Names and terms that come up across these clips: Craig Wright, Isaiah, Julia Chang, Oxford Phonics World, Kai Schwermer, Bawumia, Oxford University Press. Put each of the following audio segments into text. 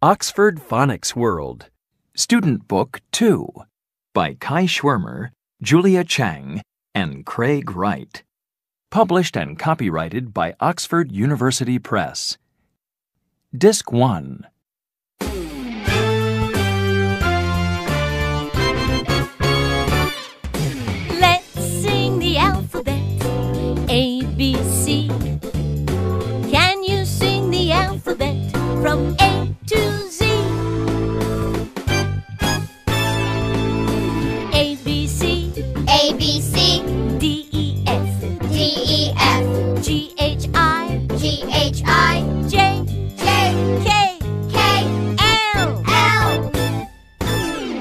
Oxford Phonics World, Student Book 2, by Kai Schwermer, Julia Chang, and Craig Wright. Published and copyrighted by Oxford University Press. Disc 1. Let's sing the alphabet, A, B, C. Can you sing the alphabet from A to Z? A, B, C. A, B, C. D, E, F. D, E, F. G, H, I. G, H, I. J, J. K. K. L. L.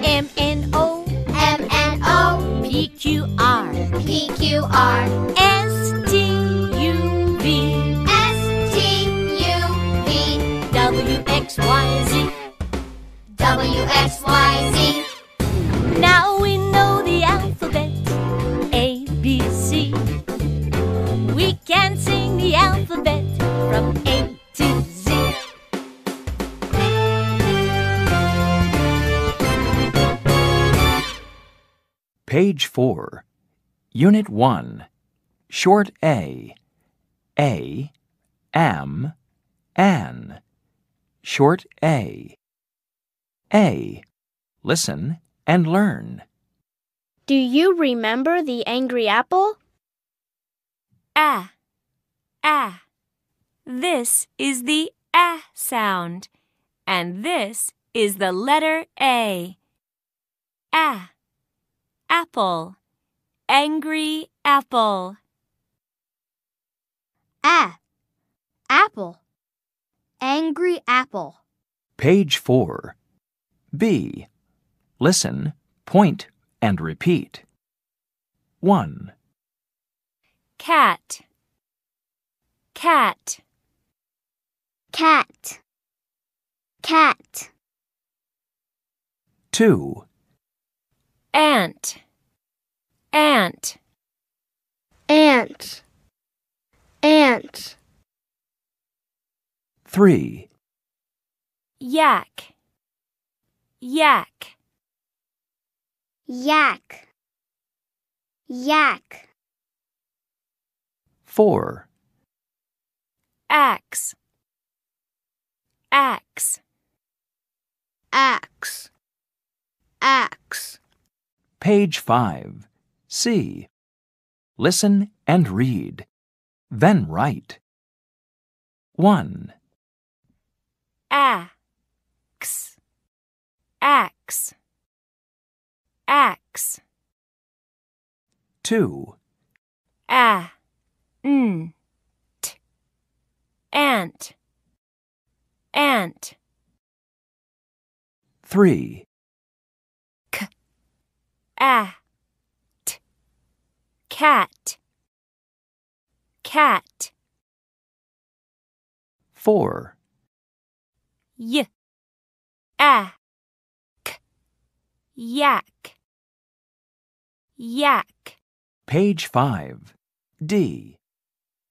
M, N, O. M, N, O. P, Q, R. P, Q, R. S, T, U, V. S, T, U, V. W, X, Y, Z. W, X, Y, Z. Now we know the alphabet, A, B, C. We can sing the alphabet from A to Z. Page 4, Unit 1, Short A, am, an. Short A, listen and learn. Do you remember the angry apple? Ah. This is the ah sound, and this is the letter A. Ah, apple, angry apple. Ah, apple, angry apple. Page 4, B. Listen, point, and repeat. 1. Cat. Cat. Cat. Cat. 2. Ant. Ant. Ant. Ant. 3. Yak. Yak. Yak. Yak. 4. Axe. Axe. Axe. Axe. Page 5. C. Listen and read, then write. 1. Axe. Axe. Axe. 2. Ant. Ant. Ant. 3. Cat. Cat. Cat. 4. Yak. Yak. Page 5. D.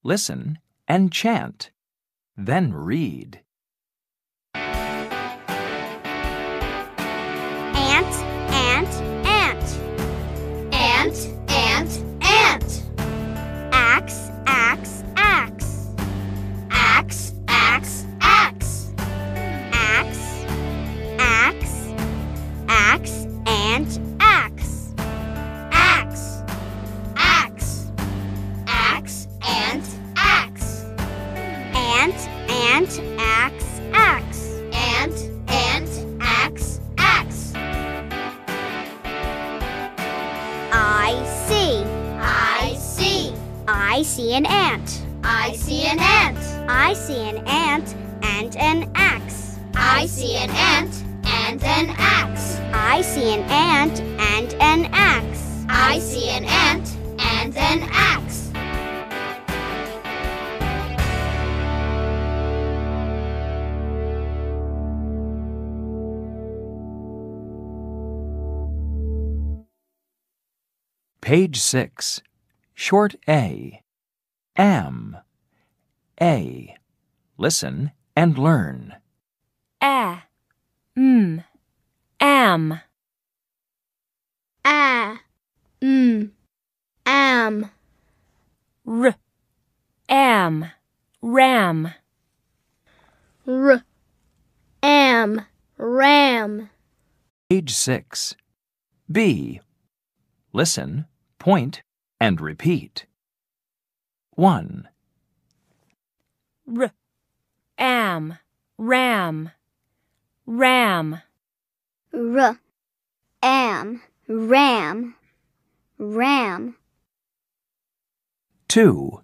Listen and chant, then read. Ant, ant, ant. Ant, ant, ant. Axe, axe, axe. Axe, axe, axe. Axe, axe, axe, and axe. Ant, axe, axe. Ant, axe, axe. I see. I see an ant. I see an ant and an axe. I see an ant and an axe. Page 6. Short A. Am. A. Listen and learn. A. am. A, am. R, am, ram. R, am, ram. Page 6. B. Listen, point, and repeat. 1. R, am, ram, ram. R, am, ram, ram. 2.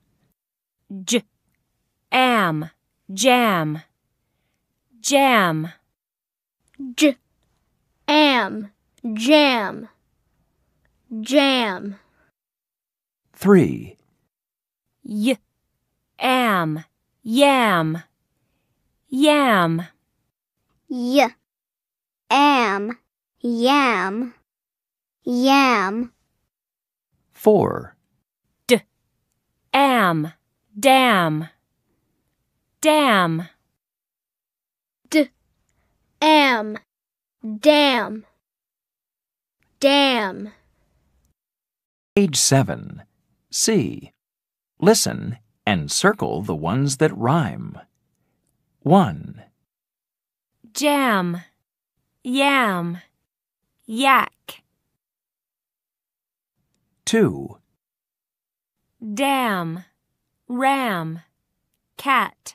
J, am, jam, jam. J, am, jam, jam. 3. Y, am, yam, yam. Y, am, yam, yam. 4. D, am, dam, dam. D, am, dam, dam. Page 7. C. Listen and circle the ones that rhyme. 1. Jam, yam, yak. 2. Dam, ram, cat.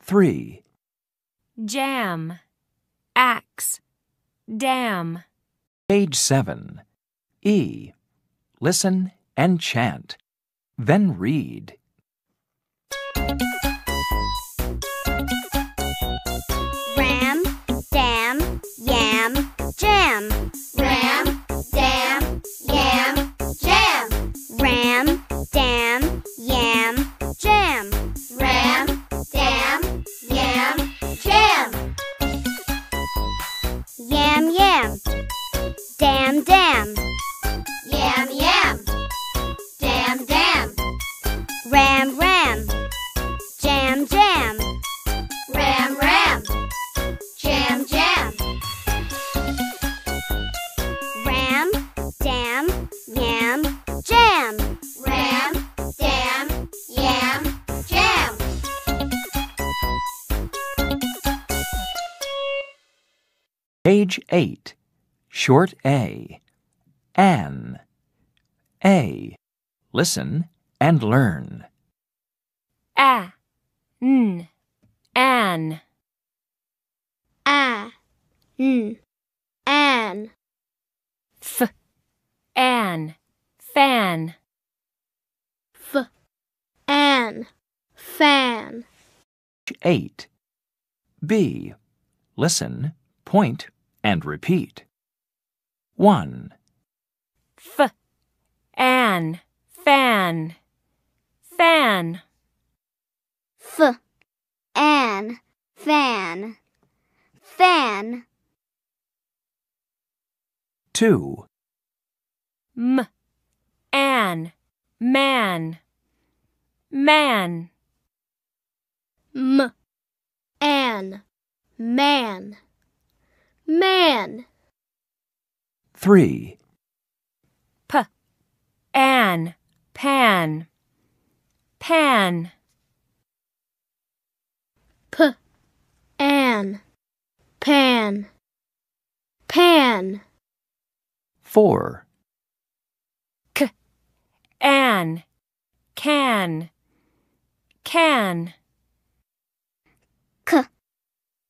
3. Jam, axe, dam. Page 7. E. Listen and chant, then read. Ram, dam, yam, jam. Ram, dam, yam, jam. Ram, dam, yam, jam. Ram, dam, yam, jam. Yam, yam. Dam, dam. Yam, yam. Dam, dam. Ram, ram. Jam, jam. Ram, ram. Jam, jam. Ram, dam, yam, jam. Ram, dam, yam, jam. Page 8. Short A. An. A. Listen and learn. A, n, an. A, n, an. F, an, fan. F, an, fan. 8. B. Listen, point, and repeat. 1. F, an, fan, fan. F, an, fan, fan. 2. M, an, man, man. M, an, man, man. 3. P, an, pan, pan. P, an, pan, pan. 4. K, an, can, can. K,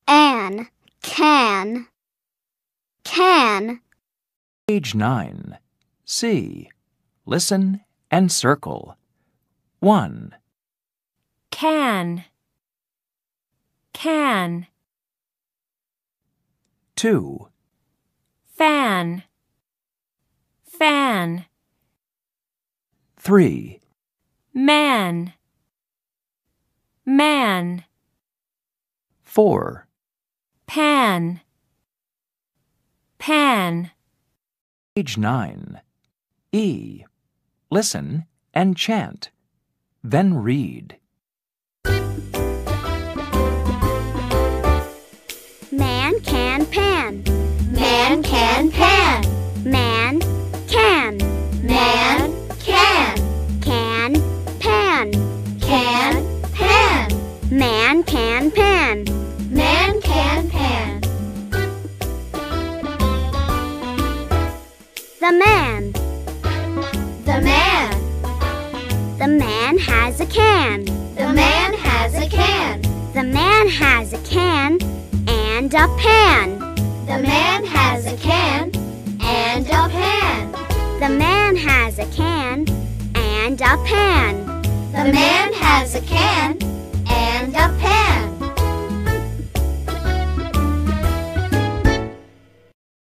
an, can, can. Page 9. C. Listen and circle. 1. Can, can. 2. Fan, fan. 3. Man, man. 4. Pan, pan. Page 9. E. Listen and chant, then read. Man, can, pan. Man can pan. Man can. Man can. Can pan. Can pan. Man can pan. Man can pan. The man. The man. The man has a can. The man has a can. The man has a can and a pan. The man has a can and a pan. The man has a can and a pan. The man has a can and a pan.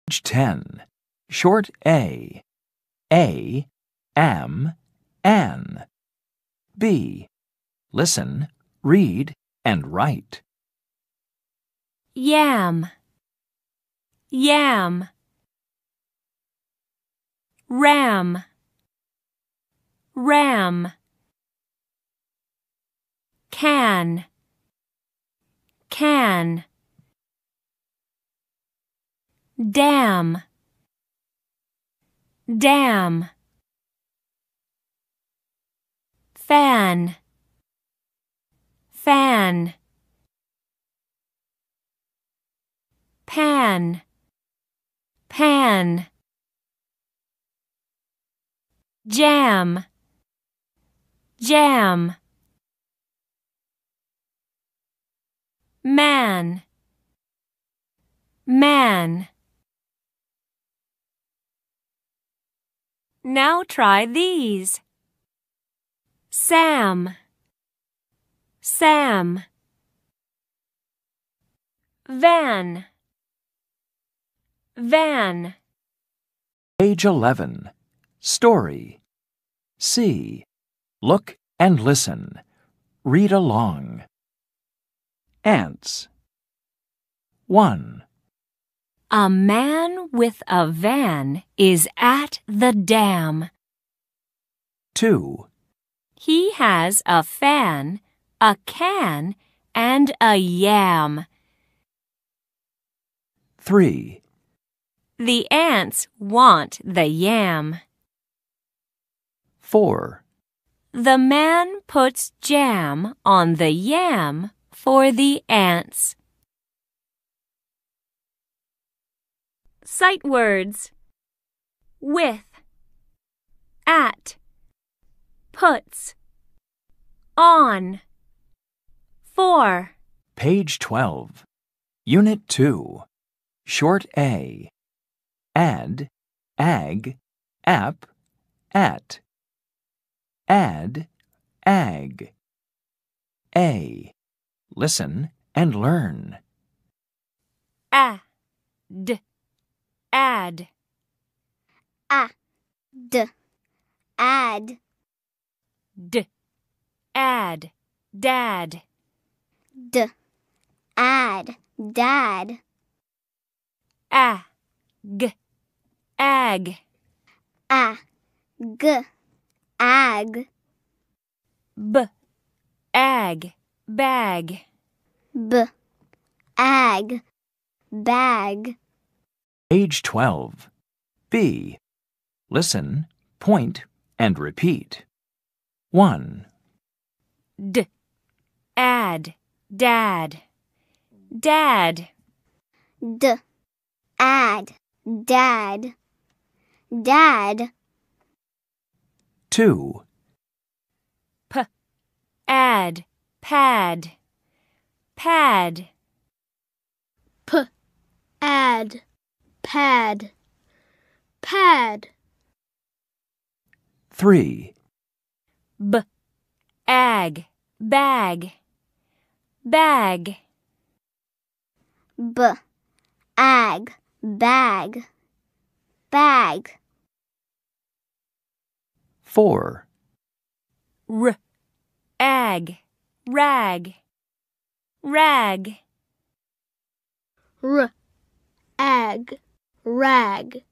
Page 10. Short A. A, am, an. B. Listen, read, and write. Yam. Yam. Ram. Ram. Can. Can. Dam. Dam. Fan. Fan. Pan. Pan. Jam. Jam. Man. Man. Now try these. Sam. Sam. Van. Van. Page 11. Story. C. Look and listen. Read along. Ants. 1. A man with a van is at the dam. 2. He has a fan, a can, and a yam. 3. The ants want the yam. 4. The man puts jam on the yam for the ants. Sight words. With. At. Puts. On. For. Page 12. Unit 2. Short A. Add, ag, ap, at. Add, ag. A. Listen and learn. Add, add. Add, add. D, add, dad. D, add, dad. Ag, ag. Ag, ag. B, ag, bag. B, ag, bag. Page 12. B. Listen, point, and repeat. 1. D, add, dad. Dad. D, add, dad. Dad. 2. P, add, pad. Pad. P, add, pad. Pad. 3. B, ag, bag. Bag. B, ag, bag. Bag. 4. R, ag, rag. Rag. R, ag, rag.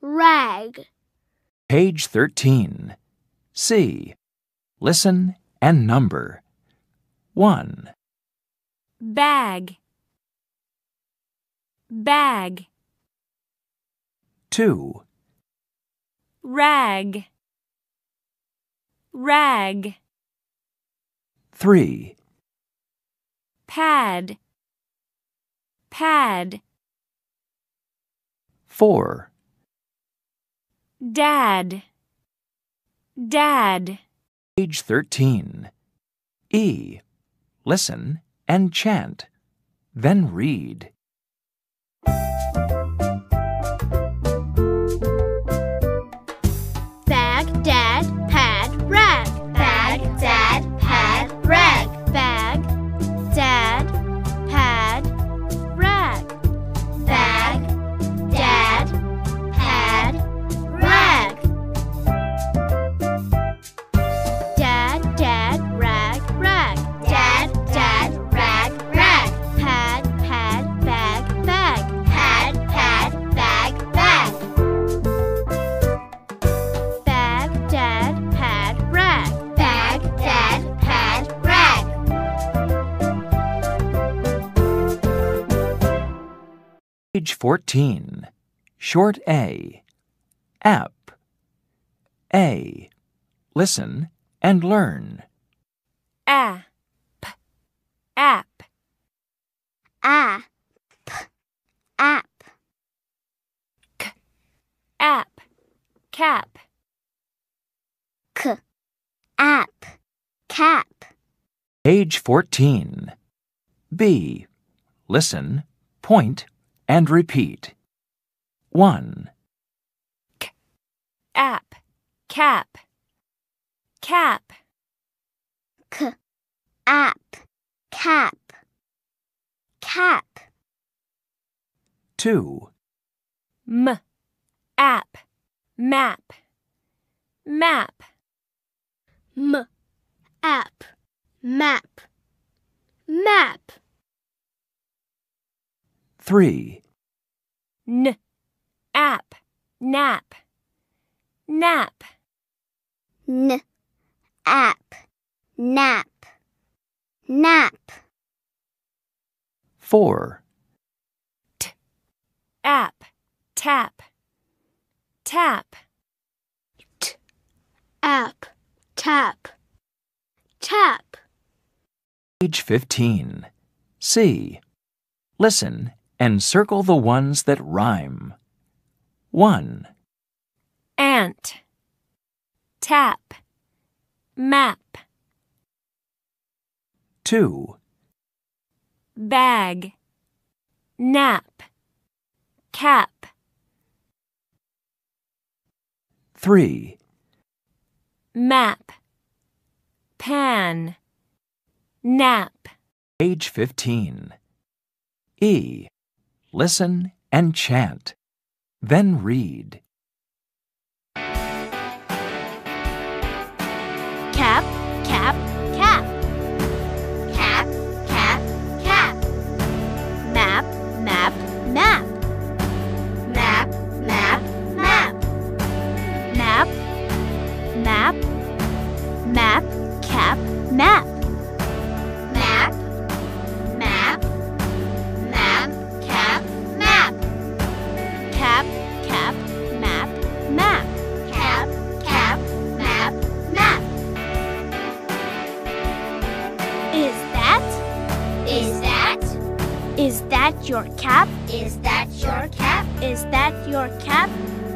Rag. Page 13. C. Listen and number. 1. Bag. Bag. 2. Rag, rag. 3. Pad, pad. 4. Dad, dad. Page 13. E. Listen and chant, then read. Bag, dad, pad, rag. Bag, dad, pad, rag. Bag, dad, pad, rag. Bag, dad, pad, rag. Dad, dad, rag, rag. Dad, dad, rag, rag. Pad, pad, bag, bag. Pad, pad, bag, bag. Bag, dad, pad, rag. Bag, dad, pad, rag. Page 14. Short A. App. A. Listen and learn. App, app. App, app. K, app, cap. K, app, cap. Page 14. B. Listen, point, and repeat. 1. App, cap, cap. K, app, cap, cap. 2. M, app, map, map. M, app, map, map. 3. N, app, nap, nap. N, app, nap, nap. 4. T, app, tap, tap. T, app, tap, tap. Page 15. C. Listen and circle the ones that rhyme. 1. Ant, tap, map. 2. Bag, nap, cap. 3. Map, pan, nap. Page 15. E. Listen and chant, then read. Cap, cap, cap. Cap, cap, cap. Map, map, map. Map, map, map. Map, map, map, cap, map. Map, map, map, cap, map. Cap, cap, map, map. Cap, cap, map, map. Is that? Is that your cap? Is that your cap? Is that your cap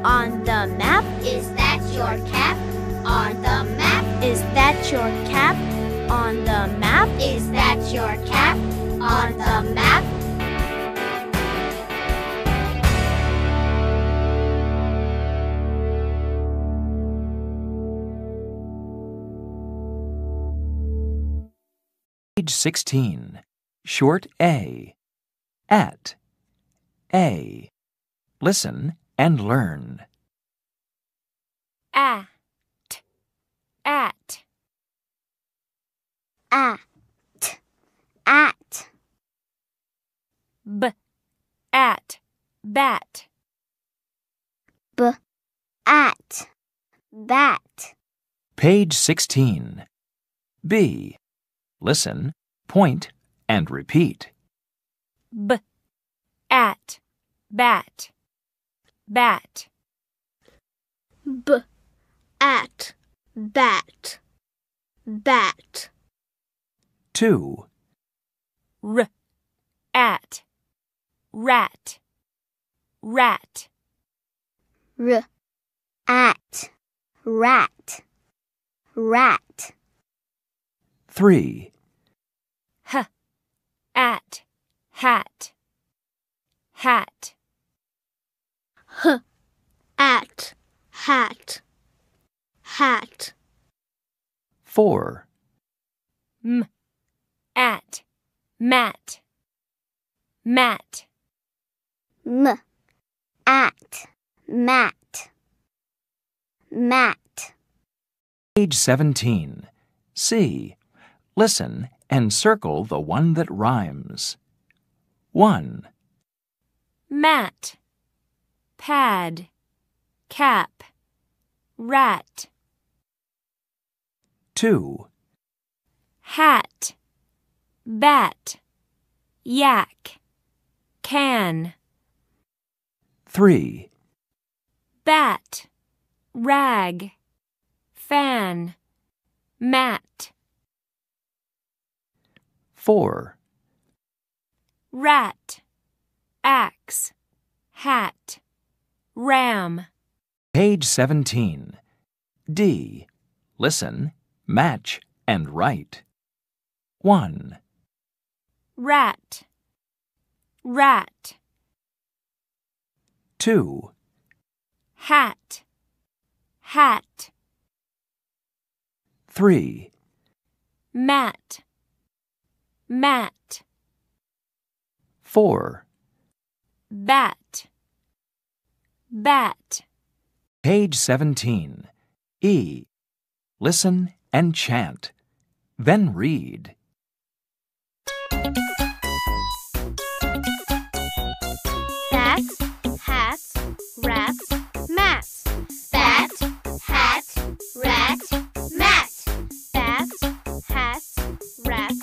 on the map? Is that your cap on the map? Is that your cap on the map? Is that your cap on the map? Page 16. Short A. At. A. Listen and learn. At, at. At, at. B, at, bat. B, at, bat. Page 16. B. Listen, point, and repeat. B, at, bat. bat. B-at, bat, bat. 2. R-at, rat, rat. R-at, rat, rat. 3. H-at, hat, hat. H-at, hat, hat. 4. M-at, mat, mat. M-at, mat, mat. Page 17. C. Listen and circle the one that rhymes. 1. Mat, pad, cap, rat. 2. Hat, bat, yak, can. 3. Bat, rag, fan, mat. 4. Rat, axe, hat, ram. Page 17. D. Listen, match, and write. 1. Rat, rat. 2. Hat, hat. 3. Mat, mat. 4. Bat, bat. Page 17. E. Listen and chant, then read. Bats, hats, rats, mats. Bat, hat, rat, mat. Bats, hats, rats,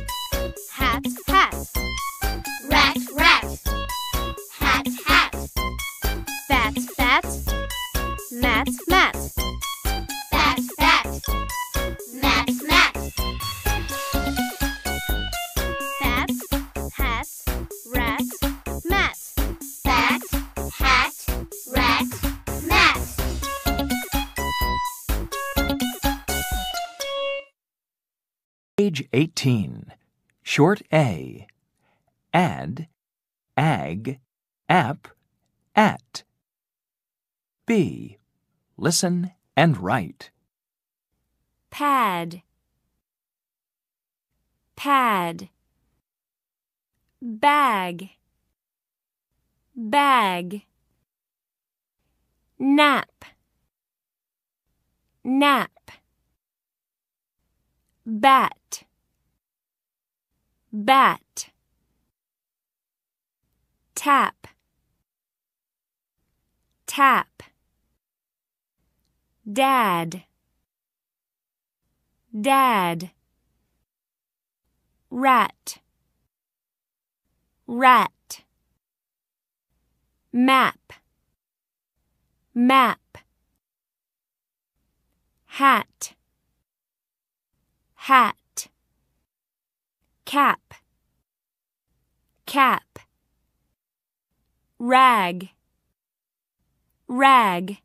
mats. Bat, hat, rat, mat. Rat, rat, hat, hat. Rat, rat, hat, hat. Bat, bat, mat, mat. Bat, bat, mat, mat. Bat, hat, rat, mat. Bat, hat, rat, mat. Page 18. Short A. Add, ag, ap, at. B. Listen and write. Pad, pad. Bag, bag. Nap, nap. Bat, bat. Tap, tap. Dad, dad. Rat, rat. Map, map. Hat, hat. Cap, cap. Rag, rag.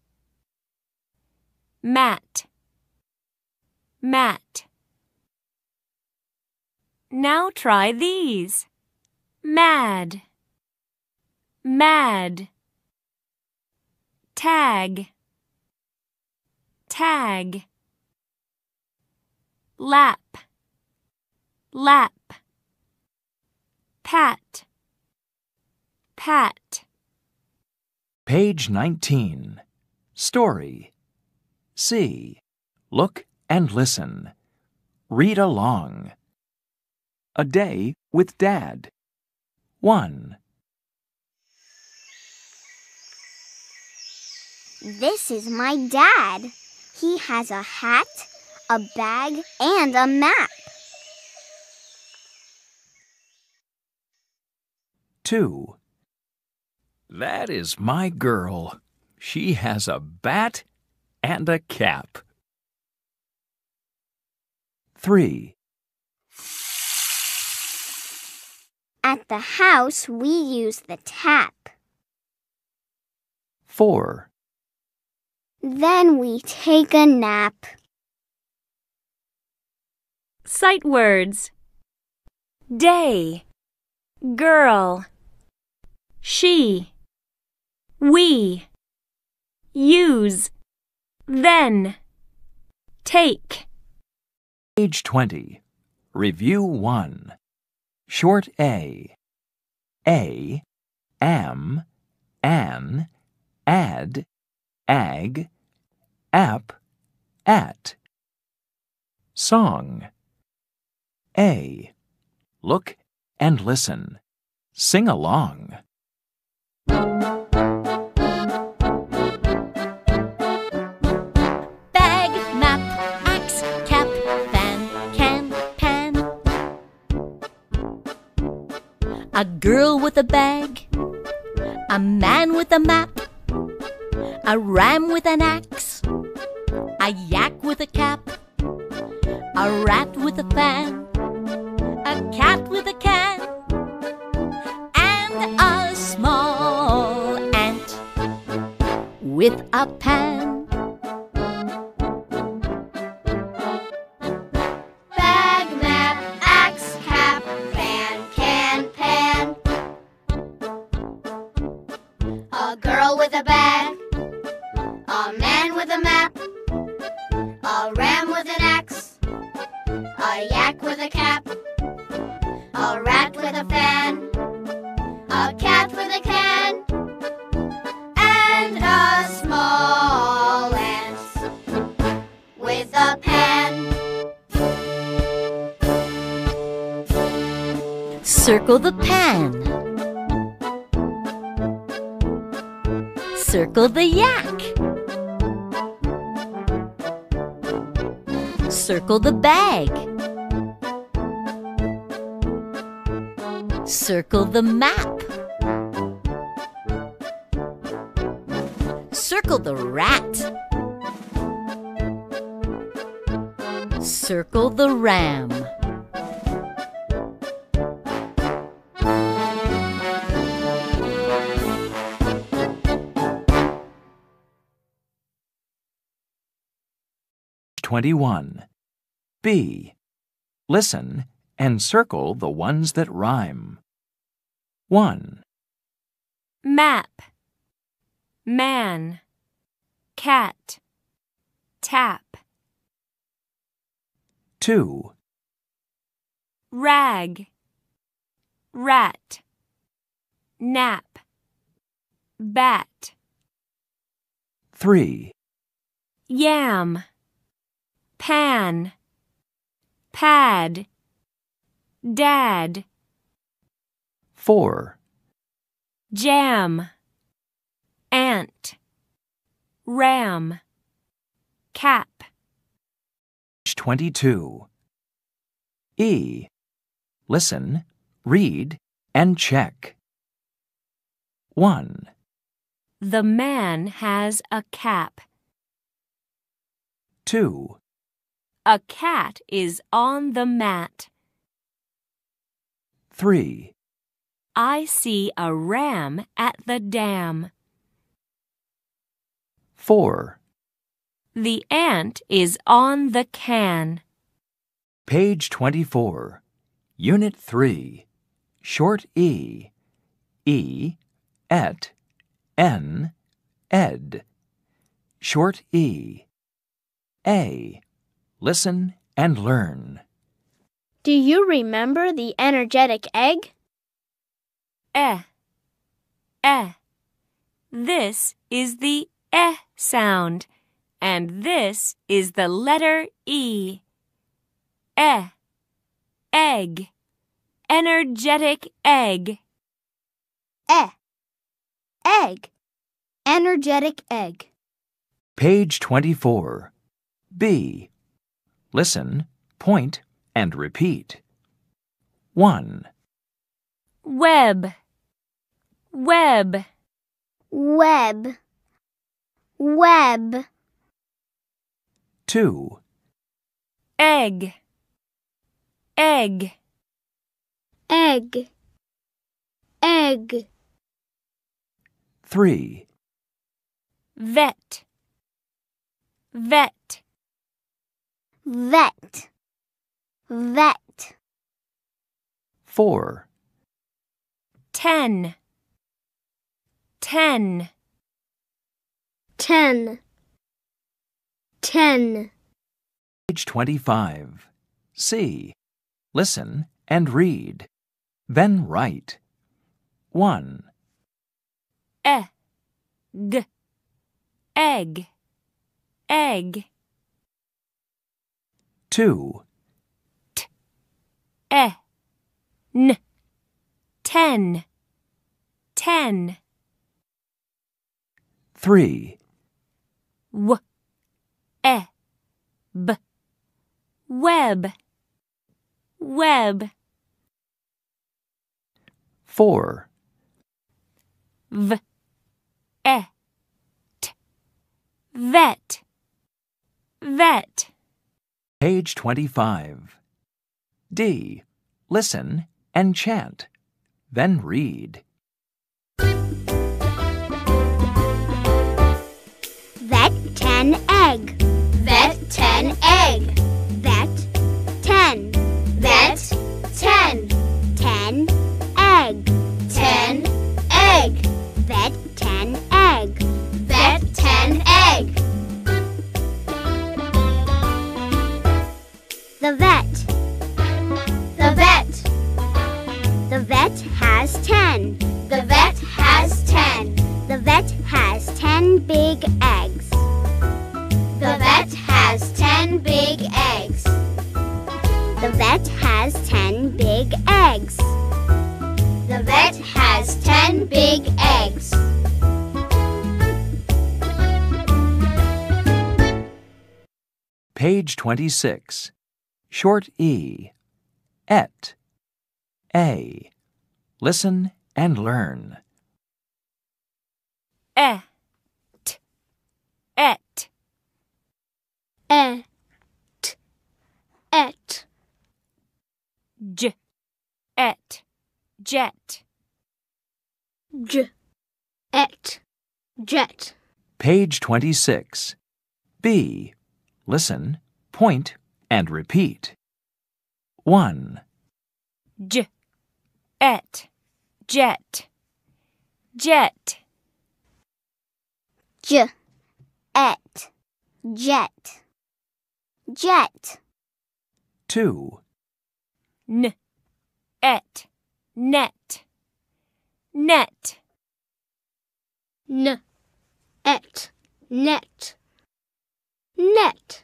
Mat, mat. Now try these. Mad, mad. Tag, tag. Lap, lap. Pat, pat. Page 19. Story. C. Look and listen. Read along. A Day with Dad. 1. This is my dad. He has a hat, a bag, and a map. too. That is my girl. She has a bat and a cap. 3. At the house, we use the tap. 4. Then we take a nap. Sight words. Day, girl, she, we, use, then, take. Page 20. Review 1. Short A, am, an, ad, ag, ap, at. Song. A. Look and listen. Sing along. Bag, map, axe, cap, fan, can, pan. A girl with a bag, a man with a map, a ram with an axe, a yak with a cap, a rat with a fan, a cat with a can, and a small ant with a pan. Bag, map, axe, cap, fan, can, pan. A girl with a bag, a man with a map, a ram with an axe, a yak with a cap, a rat with a fan, a cat with a can, and a small ant with a pan. Circle the pan. Circle the yak. Circle the bag. Circle the map. Circle the rat. Circle the ram. Page 21. B. Listen and circle the ones that rhyme. 1. Map, man, cat, tap. 2. Rag, rat, nap, bat. 3. Yam, pan, pad, dad. 4. Jam, ant, ram, cap. 22. E. Listen, read, and check. 1. The man has a cap. 2. A cat is on the mat. 3. I see a ram at the dam. 4. The ant is on the can. Page 24. Unit 3. Short E. E, et, en, ed. Short E. A. Listen and learn. Do you remember the energetic egg? Eh. This is the eh sound, and this is the letter E. Eh, egg, energetic egg. Eh, egg, energetic egg. Page 24. B. Listen, point, and repeat. 1. Web, Web, web, web. 2. Egg, egg, egg, egg. 3. Vet, vet, vet, vet. 4. 10, 10, 10, 10. Page 25. See, listen, and read. Then write. 1. Egg, egg, egg. 2. T-E-N, ten, ten. 3. W-E-B, web, web. 4. V-E-T, vet, vet. Page 25. D. Listen and chant. Then read. Vet, 10, egg. Vet, 10, egg. Vet, 10. Vet, 10. 10, egg. 10, egg. Vet, 10, egg. Vet, 10, egg. The vet. The vet. The vet has 10. The vet has 10. The vet has 10 big eggs. The vet has 10 big eggs. The vet has 10 big eggs. The vet has 10 big eggs. Page 26. Short E. Et. A. Listen and learn. Et, et, et, et. J, et, jet, j, et, jet. Page 26. B. Listen, point, and repeat. 1. J, et, jet, jet. J, et, jet, jet. 2. N, et, net, net. N, et, net, net.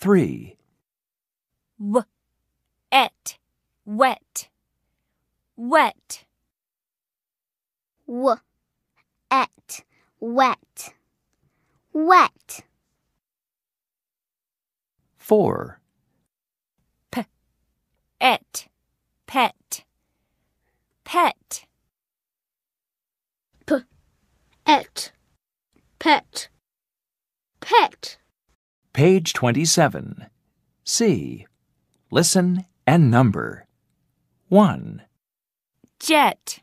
3. W, et, wet, wet. W, et, wet, wet. 4. P, et, pet, pet. P, et, pet, pet. Page 27. See, listen, and number. 1. Jet,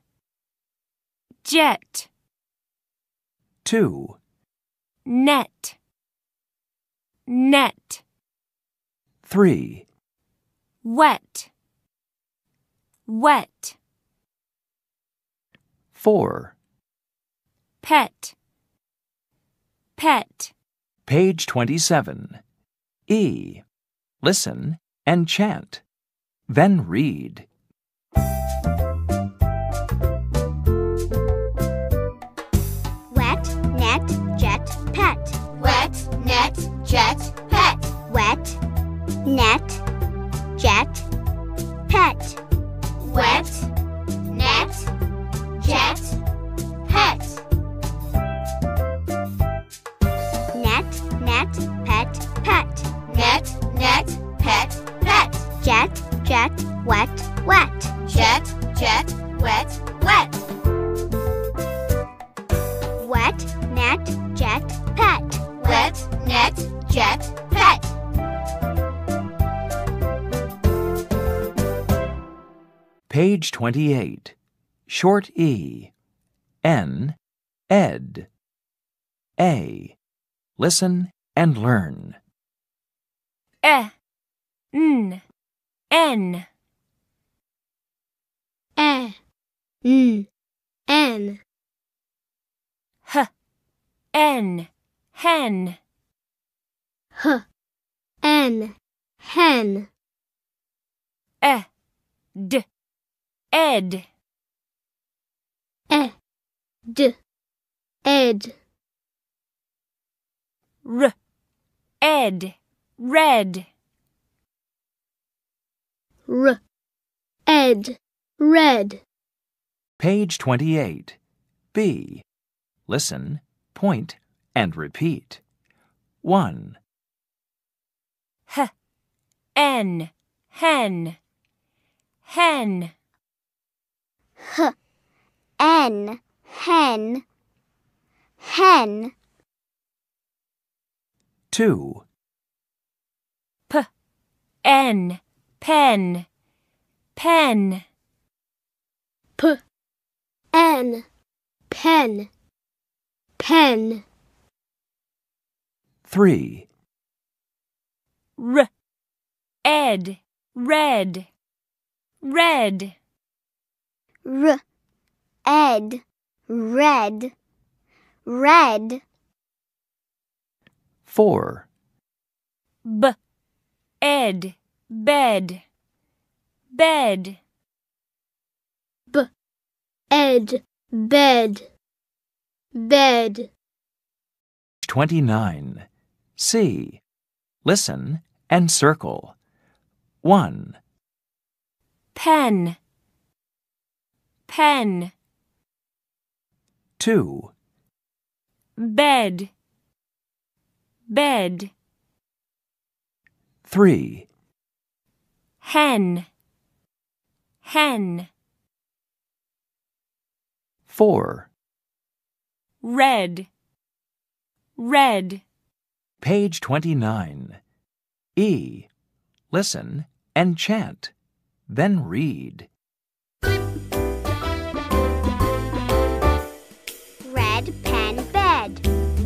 jet. 2. Net, net. 3. Wet, wet. 4. Pet, pet. Page 27. E. Listen and chant. Then read. Wet, net, jet, pet. Wet, net, jet, pet. Wet, net, jet, pet. Wet, net, jet, pet. Net, net, pet, pet. Net, net, pet, pet. Jet, jet, wet, wet. Jet, jet, wet, wet. jet, pet. Page 28. Short E. N. Ed. A. Listen and learn. E. N. N. E. N. N. H. N. Hen. H. N. Hen. E. D. Ed. E. D. Ed. R. Ed. Red. R. Ed. Red. Page 28. B. Listen, point, and repeat. 1. H. N. Hen. Hen. H. N. Hen. Hen. 2. P. N. Pen. Pen. P. N. Pen. Pen. 3. R. Ed. Red. Red. R. Ed. Red. Red. 4. B. Ed. Bed. Bed. B. Ed. Bed. Bed. 29. C. Listen and circle. 1. Pen. Pen. 2. Bed. Bed. 3. Hen. Hen. 4. Red. Red. Page 29. E. Listen and chant, then read. Red pen bed.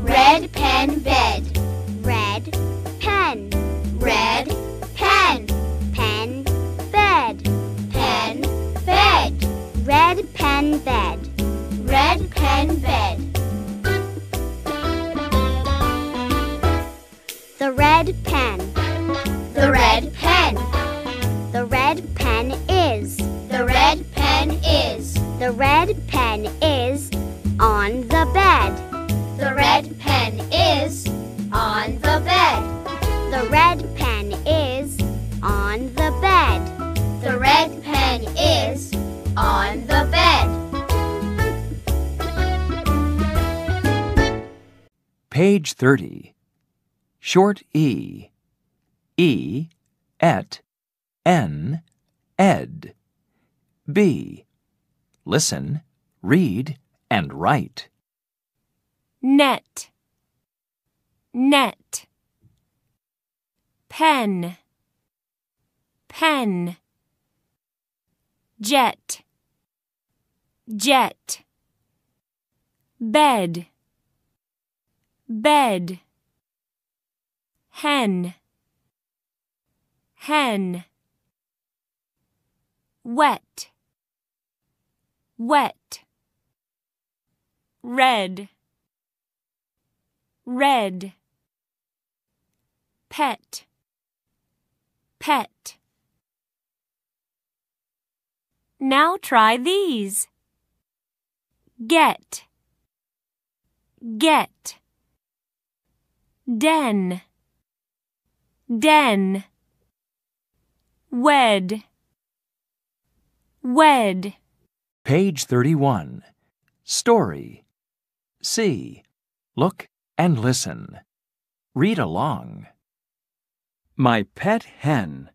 Red pen bed. Red pen. Red pen. Pen bed. Pen bed. Red pen bed. Red pen bed. The red pen. The red pen. The red pen is. The red pen is. The red pen is on the bed. The red pen is on the bed. The red pen is on the bed. The red pen is on the bed. Page 30. Short E. E. Et. N. Ed. B. Listen, read, and write. Net. Net. Pen. Pen. Jet. Jet. Bed. Bed. Hen. Hen. Wet. Wet. Red. Red. Pet. Pet. Now try these. Get. Get. Den. Den. Wed. Wed. Page 31. Story. C. Look and listen. Read along. My pet hen.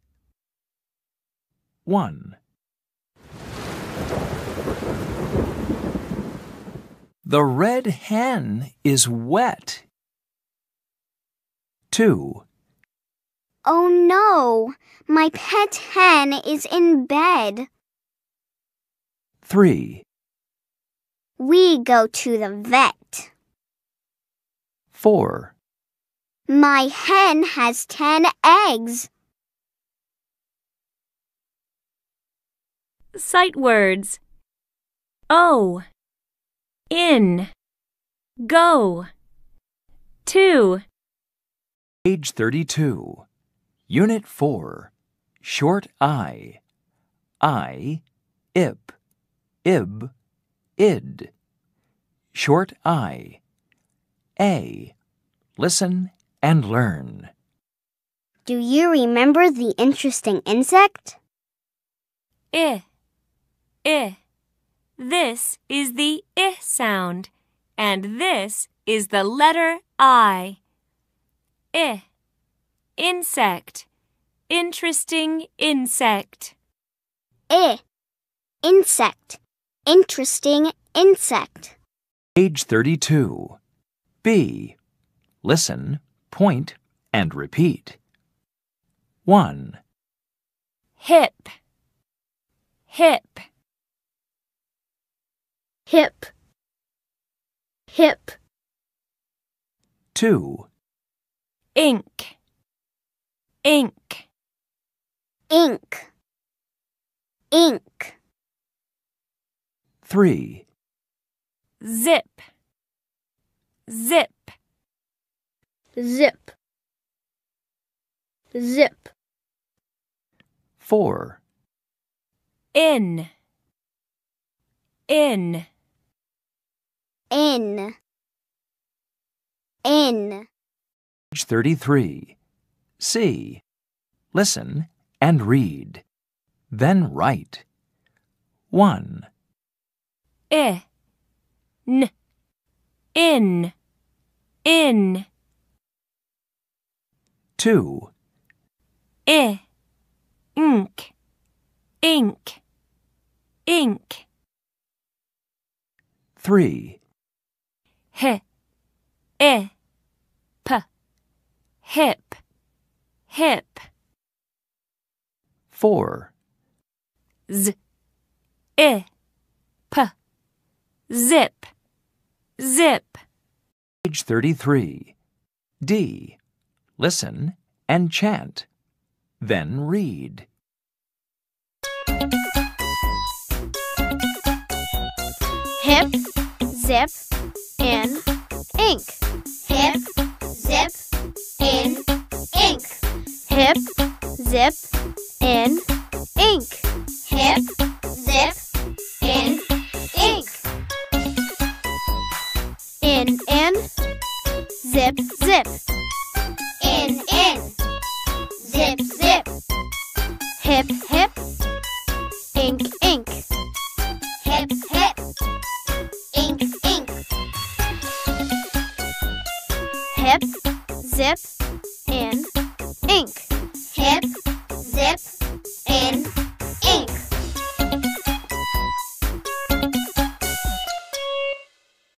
1. The red hen is wet. 2. Oh no, my pet hen is in bed. 3. We go to the vet. 4. My hen has 10 eggs. Sight words. O, in, go, to. Page 32. Unit 4. Short I. I, ib, ib, id. Short I. A. Listen and learn. Do you remember the interesting insect? I. I. This is the I sound, and this is the letter I. I. Insect. Interesting insect. I. Insect. Interesting insect. Page 32. B. Listen, point, and repeat. 1. Hip. Hip. Hip. Hip. 2. Ink. Ink. Ink. Ink. 3. Zip. Zip. Zip. Zip. 4. In. In. In. In. Page 33. C. Listen and read. Then write. 1. I. N. In. In. 2. I. Ink. Ink. Ink. 3. H. I. P. Hip. Hip. 4. Z. I. P. Zip. Zip. Page 33. D. Listen and chant. Then read. Hip, zip, in, ink. Hip, zip, in, ink. Hip, zip, in, ink. Hip, zip, in, ink. In, zip, zip. In, zip, zip. Hip, hip, ink, ink. Hip, hip. Ink, ink. Hip, zip, in, ink. Hip, zip, in, ink.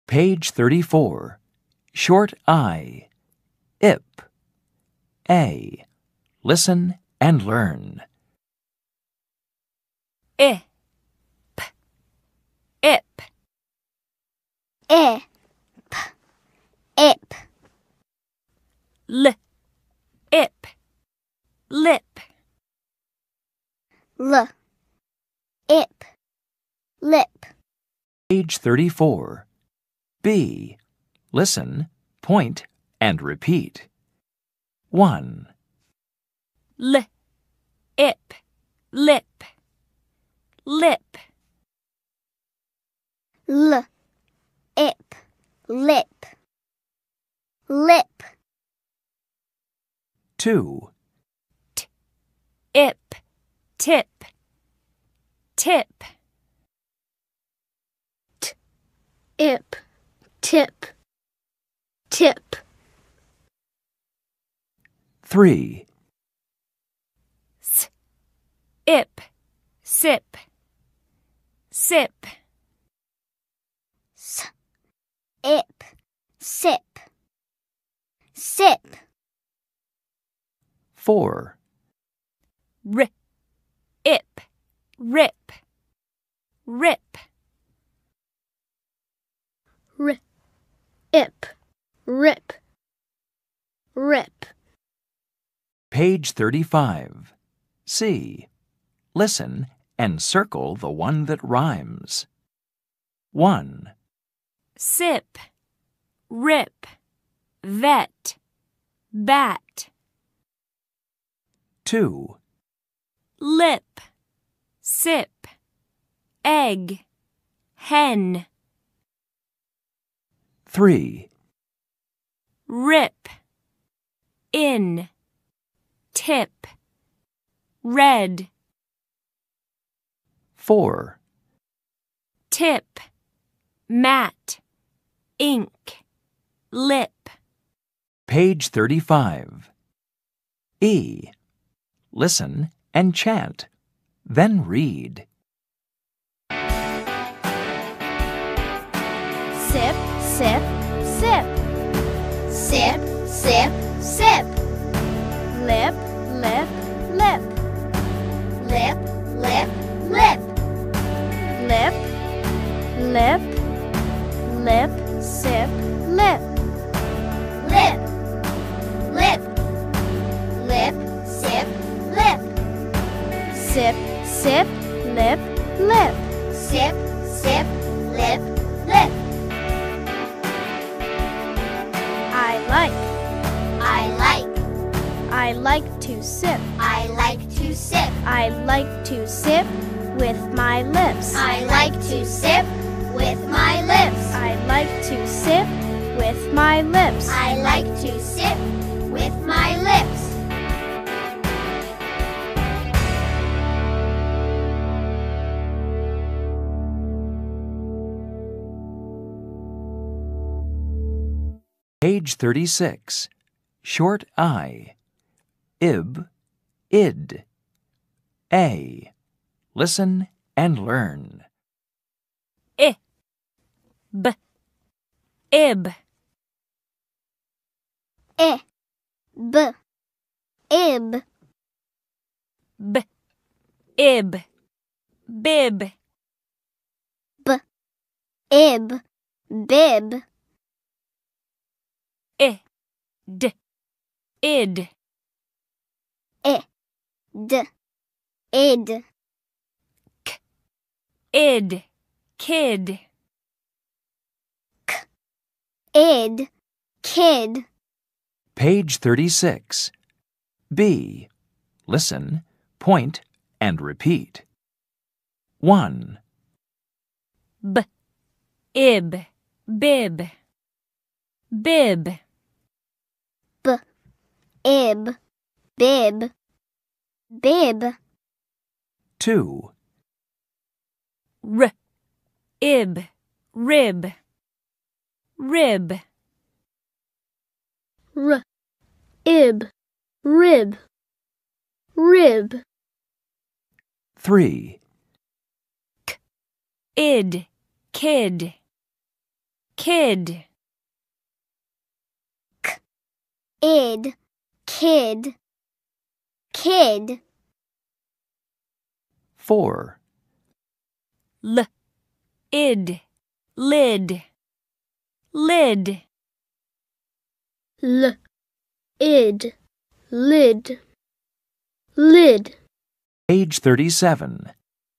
Page 34. Short I. Ip. A. Listen and learn. I. P. Ip. Ip, ip. L, ip, lip. L, ip, lip. Page 34. B. Listen, point, and repeat. 1. L, ip, lip. Lip. L. Ip, lip, lip. 2. T, ip, tip, tip. T, ip, tip, tip. 3. S, ip, sip, sip. S, ip, sip, sip. Four. R-ip, rip, rip. R-ip, rip, rip. Page 35. C. Listen and circle the one that rhymes. 1. Sip, rip, vet, bat. 2. Lip, sip, egg, hen. 3. Rip, in, tip, red. 4. Tip, mat, ink, lip. Page 35. E. Listen and chant, then read. Sip, sip, sip. Sip, sip, sip. Lip, lip, lip. Lip, lip, lip. Lip, lip, lip, sip, lip. Lip, lip, lip, sip, lip. Sip, sip, lip, lip. Sip, sip, lip, lip. I like to sip. I like to sip. I like to sip with my lips. I like to sip with my lips. I like to sip with my lips. I like to sip with my lips. Page 36. Short I. Ib, id, a. Listen and learn. I, b, ib. I, b, ib. B, ib, bib. B, ib, bib. I, d, id. I, d, id. K, id, kid. K, id, kid. Page 36. B. Listen, point, and repeat. 1. B, ib, bib. Bib. B, ib, bib, bib. 2. R, ib, rib, rib. R, ib, rib, rib. 3. K, id, kid, kid. K, id, kid, kid. 4. L, id, lid, lid. L, id, lid, lid. Page 37.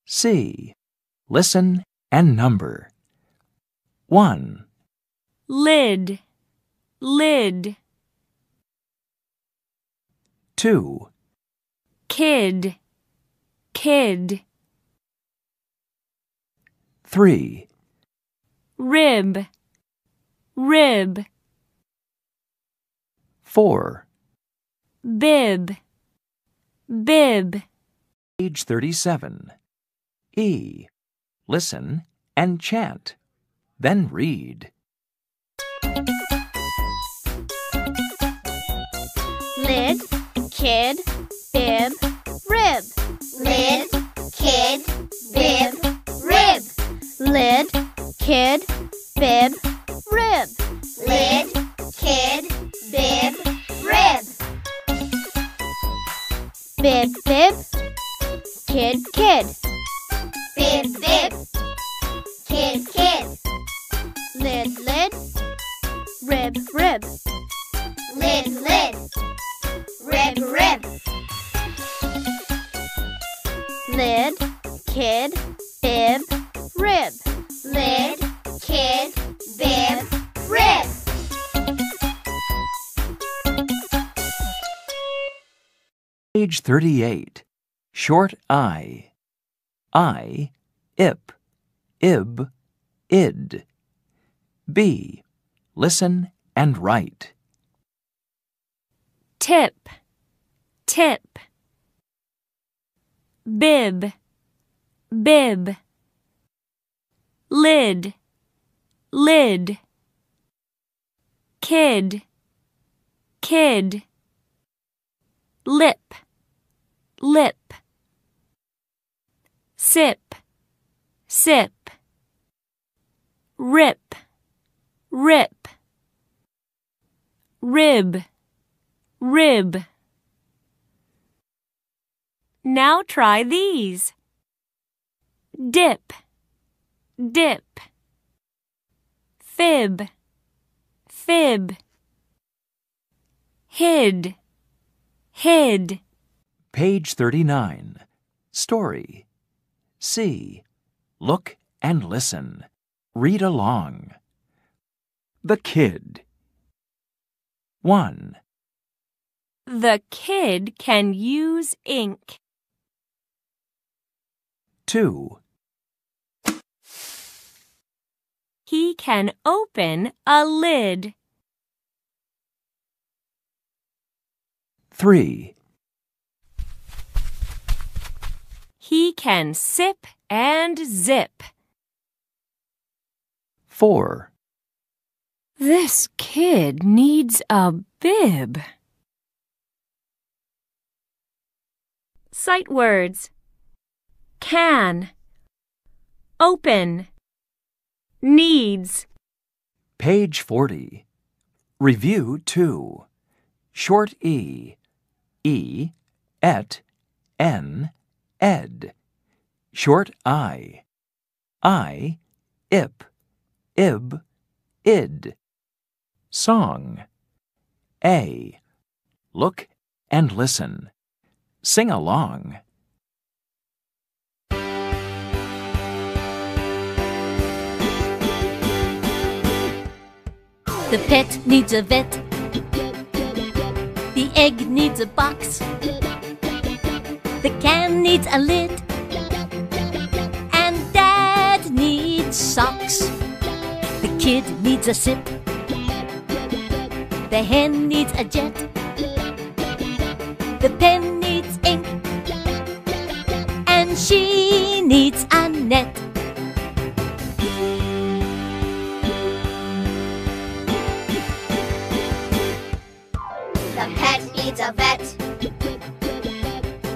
C. Listen and number. 1. Lid, lid. 2. Kid, kid. 3. Rib, rib. 4. Bib, bib. Page 37. E. Listen and chant, then read. Lid, kid, bib, rib. Lid, kid, bib, rib. Lid, kid, bib, rib. Lid, kid, bib, rib. Bib, bib. Kid, kid. Bib, bib. Kid, kid. Lid, lid. Rib, rib. Lid, lid. Rib, rib. Lid, kid, bib, rib. Lid, kid, bib, rib. Page 38. Short I. I, ip, ib, id. B. Listen and write. Tip, tip. Bib, bib. Lid, lid. Kid, kid. Lip, lip. Sip, sip. Rip, rip. Rib, rib. Now try these. Dip, dip. Fib, fib. Hid, hid. Page 39. Story. See. Look and listen. Read along. The kid. 1. The kid can use ink. 2. He can open a lid. 3. He can sip and zip. 4. This kid needs a bib. Sight words. Can. Open. Needs. Page 40. Review 2. Short E. E, et, n, ed. Short I. I, ip, ib, id. Song. A. Look and listen. Sing along. The pet needs a vet. The egg needs a box. The can needs a lid. And Dad needs socks. The kid needs a sip. The hen needs a jet. The pen needs ink. And she needs a net. The pet needs a vet.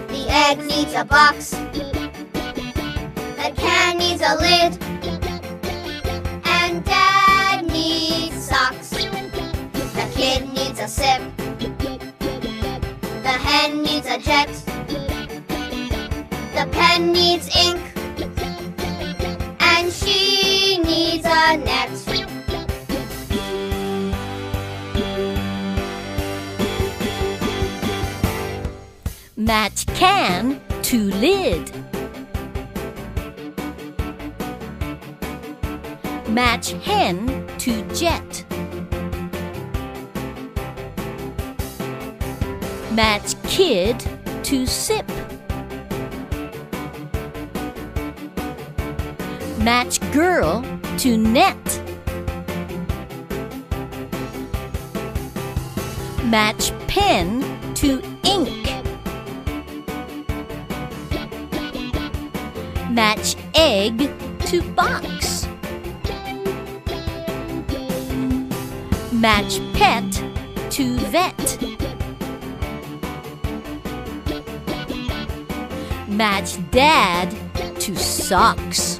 The egg needs a box. The can needs a lid. And Dad needs socks. The kid needs a sip. The hen needs a jet. The pen needs ink. And she needs a net. Match can to lid. Match hen to jet. Match kid to sip. Match girl to net. Match pen to ink. Match egg to box. Match pet to vet. Match dad to socks.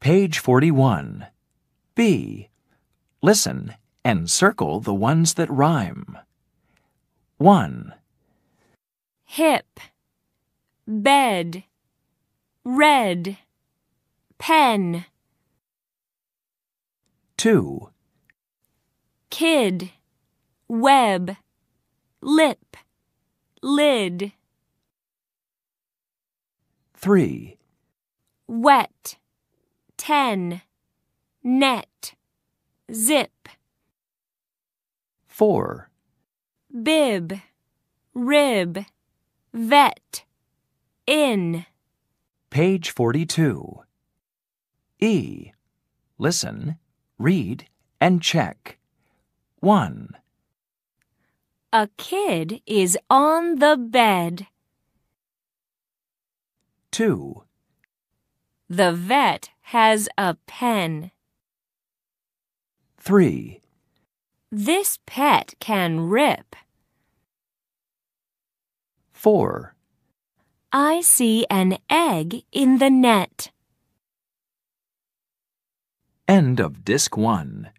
Page 41. B. Listen and circle the ones that rhyme. 1. Hip, bed, red, pen. 2. Kid, web, lip, lid. 3. Wet, ten, net, zip. 4. Bib, rib, vet, in. Page 42. E. Listen, read, and check. 1. A kid is on the bed. 2. The vet has a pen. 3. This pet can rip. 4. I see an egg in the net. End of Disc 1.